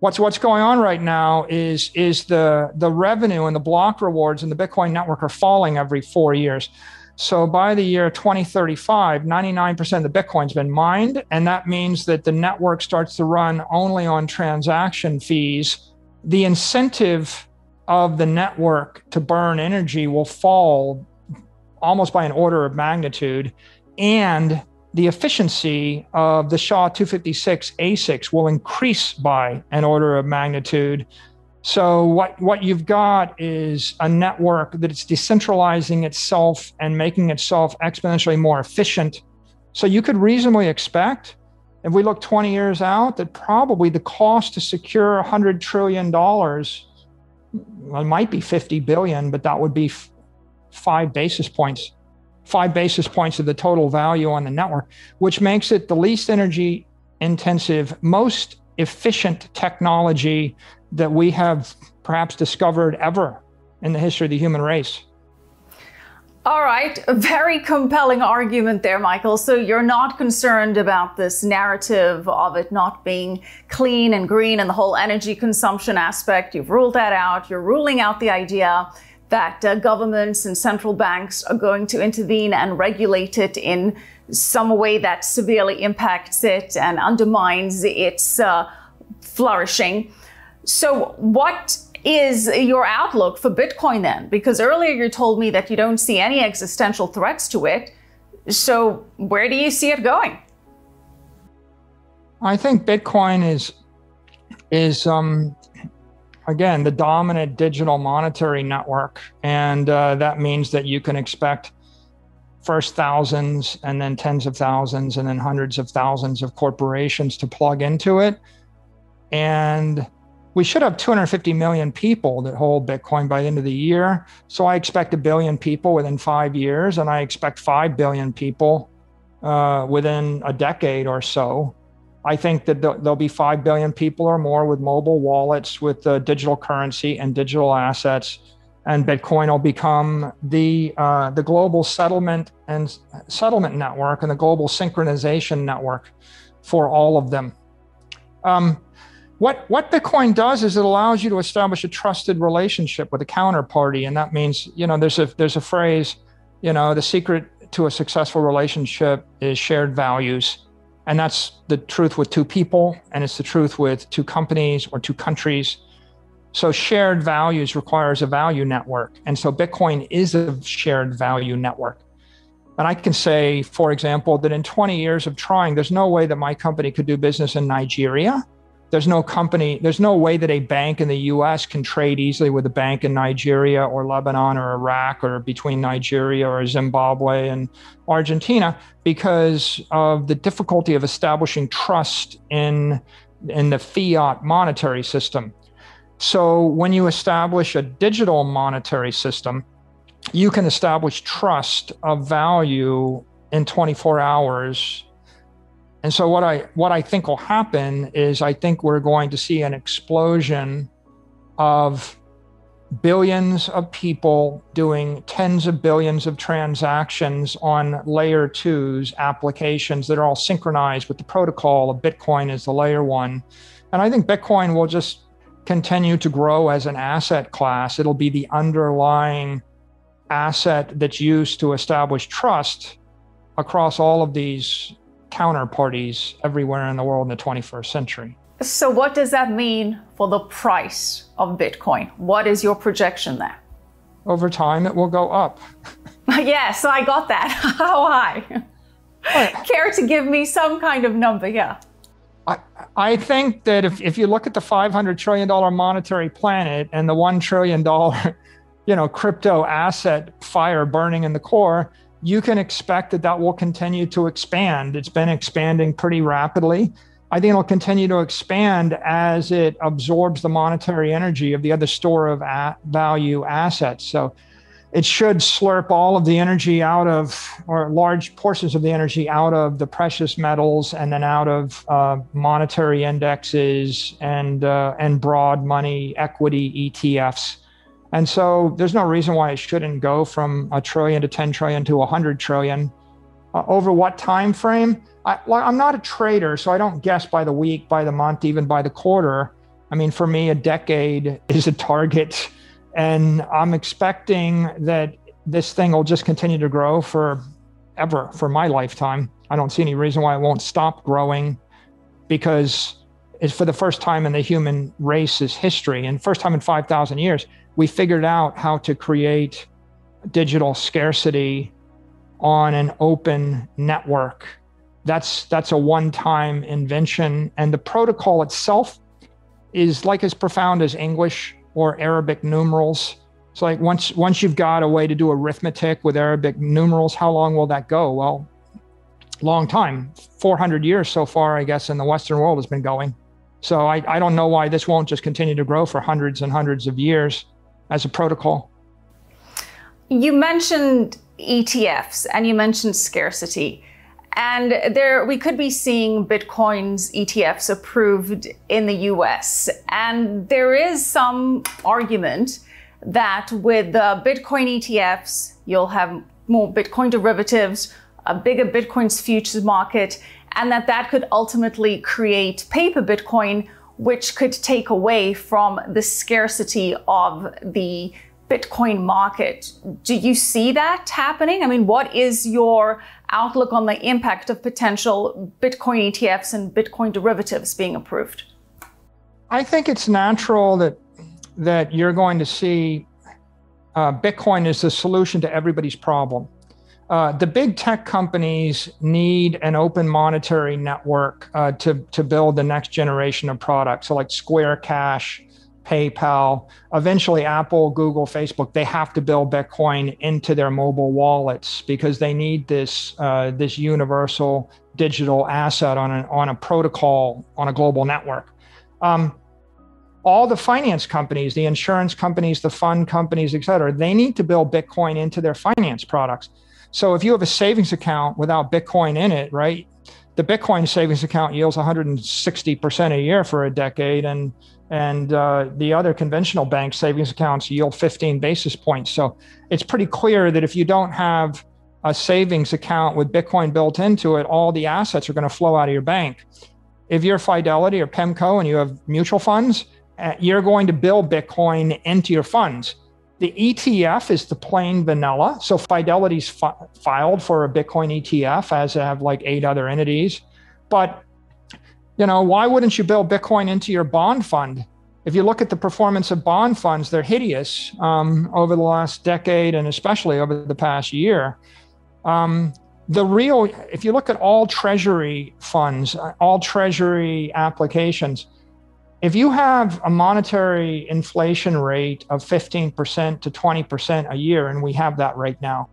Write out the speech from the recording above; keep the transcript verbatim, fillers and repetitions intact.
What's what's going on right now is is the the revenue and the block rewards in the Bitcoin network are falling every four years. So by the year twenty thirty-five, ninety-nine percent of the Bitcoin's been mined, and that means that the network starts to run only on transaction fees. The incentive of the network to burn energy will fall almost by an order of magnitude, and the efficiency of the S H A two fifty-six A S I Cs will increase by an order of magnitude. So what, what you've got is a network that it's decentralizing itself and making itself exponentially more efficient. So you could reasonably expect, if we look twenty years out, that probably the cost to secure one hundred trillion dollars, well, it might be fifty billion, but that would be five basis points. five basis points of the total value on the network, which makes it the least energy intensive, most efficient technology that we have perhaps discovered ever in the history of the human race. All right, a very compelling argument there, Michael. So you're not concerned about this narrative of it not being clean and green and the whole energy consumption aspect. You've ruled that out. You're ruling out the idea that uh, governments and central banks are going to intervene and regulate it in some way that severely impacts it and undermines its uh, flourishing. So what is your outlook for Bitcoin then? Because earlier you told me that you don't see any existential threats to it. So where do you see it going? I think Bitcoin is, is um, again, the dominant digital monetary network. And uh, that means that you can expect first thousands and then tens of thousands and then hundreds of thousands of corporations to plug into it. And we should have two hundred fifty million people that hold Bitcoin by the end of the year. So I expect a billion people within five years, and I expect five billion people uh, within a decade or so. I think that there'll be five billion people or more with mobile wallets, with uh, digital currency and digital assets, and Bitcoin will become the uh, the global settlement and settlement network and the global synchronization network for all of them. Um, what, what Bitcoin does is it allows you to establish a trusted relationship with a counterparty, and that means, you know, there's a, there's a phrase, you know, the secret to a successful relationship is shared values. And that's the truth with two people, and it's the truth with two companies or two countries. So shared values requires a value network. And so Bitcoin is a shared value network. And I can say, for example, that in twenty years of trying, there's no way that my company could do business in Nigeria. There's no company, there's no way that a bank in the U S can trade easily with a bank in Nigeria or Lebanon or Iraq, or between Nigeria or Zimbabwe and Argentina, because of the difficulty of establishing trust in, in the fiat monetary system. So when you establish a digital monetary system, you can establish trust of value in twenty-four hours. And so what I what I think will happen is I think we're going to see an explosion of billions of people doing tens of billions of transactions on layer two's applications that are all synchronized with the protocol of Bitcoin as the layer one. And I think Bitcoin will just continue to grow as an asset class. It'll be the underlying asset that's used to establish trust across all of these counterparties everywhere in the world in the twenty-first century. So what does that mean for the price of Bitcoin? What is your projection there? Over time, it will go up. Yes, I got that. How high? Right. Care to give me some kind of number? Yeah. I, I think that if, if you look at the five hundred trillion dollar monetary planet and the one trillion dollar, you know, crypto asset fire burning in the core, you can expect that that will continue to expand. It's been expanding pretty rapidly. I think it'll continue to expand as it absorbs the monetary energy of the other store of value assets. So it should slurp all of the energy out of, or large portions of the energy out of the precious metals, and then out of uh, monetary indexes and, uh, and broad money equity E T Fs. And so there's no reason why it shouldn't go from a trillion to ten trillion to one hundred trillion. Uh, over what time frame? I, I'm not a trader, so I don't guess by the week, by the month, even by the quarter. I mean, for me, a decade is a target, and I'm expecting that this thing will just continue to grow forever, for my lifetime. I don't see any reason why it won't stop growing, because it's for the first time in the human race's history, and first time in five thousand years, we figured out how to create digital scarcity on an open network. That's, that's a one-time invention. And the protocol itself is like as profound as English or Arabic numerals. It's like once, once you've got a way to do arithmetic with Arabic numerals, how long will that go? Well, long time, four hundred years so far, I guess, in the Western world has been going. So I, I don't know why this won't just continue to grow for hundreds and hundreds of years as a protocol. You mentioned E T Fs and you mentioned scarcity, and there we could be seeing Bitcoin's E T Fs approved in the U S. And there is some argument that with the Bitcoin E T Fs, you'll have more Bitcoin derivatives, a bigger Bitcoin's futures market, and that that could ultimately create paper Bitcoin, which could take away from the scarcity of the Bitcoin market. Do you see that happening? I mean, what is your outlook on the impact of potential Bitcoin E T Fs and Bitcoin derivatives being approved? I think it's natural that, that you're going to see uh, Bitcoin is the solution to everybody's problem. Uh, the big tech companies need an open monetary network uh, to, to build the next generation of products. So like Square Cash, PayPal, eventually Apple, Google, Facebook, they have to build Bitcoin into their mobile wallets because they need this, uh, this universal digital asset on, an, on a protocol, on a global network. Um, all the finance companies, the insurance companies, the fund companies, et cetera, they need to build Bitcoin into their finance products. So if you have a savings account without Bitcoin in it, right, the Bitcoin savings account yields one hundred sixty percent a year for a decade, and and uh, the other conventional bank savings accounts yield fifteen basis points. So it's pretty clear that if you don't have a savings account with Bitcoin built into it, all the assets are going to flow out of your bank. If you're Fidelity or Pemco and you have mutual funds, uh, you're going to build Bitcoin into your funds. The E T F is the plain vanilla. So Fidelity's fi filed for a Bitcoin E T F, as have like eight other entities. But you know, why wouldn't you build Bitcoin into your bond fund? If you look at the performance of bond funds, they're hideous um, over the last decade and especially over the past year. Um, the real, if you look at all treasury funds, all treasury applications, if you have a monetary inflation rate of fifteen percent to twenty percent a year, and we have that right now,